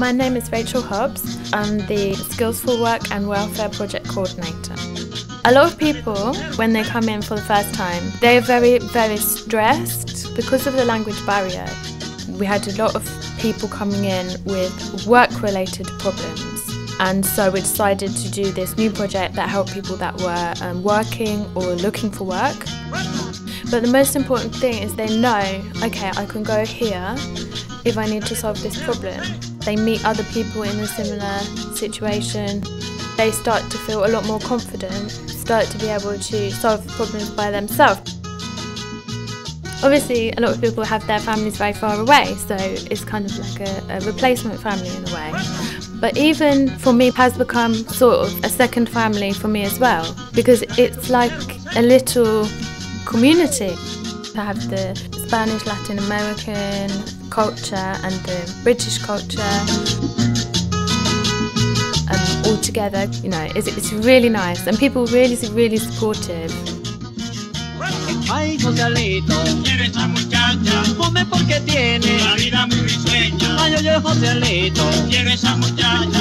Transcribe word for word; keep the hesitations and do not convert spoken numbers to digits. My name is Rachel Hobbs. I'm the Skills for Work and Welfare Project Coordinator. A lot of people, when they come in for the first time, they're very, very stressed because of the language barrier. We had a lot of people coming in with work-related problems. And so we decided to do this new project that helped people that were um, working or looking for work. But the most important thing is they know, okay, I can go here if I need to solve this problem. They meet other people in a similar situation. They start to feel a lot more confident, start to be able to solve problems by themselves. Obviously, a lot of people have their families very far away, so it's kind of like a, a replacement family in a way. But even for me, it has become sort of a second family for me as well, because it's like a little community. I have the Spanish, Latin American culture and the British culture um, all together. You know, it's, it's really nice, and people are really, really supportive. Ay, Joselito, quiero esa muchacha, ponme porque tiene la vida muy risueña. Ay, oye, Joselito, quiero esa muchacha.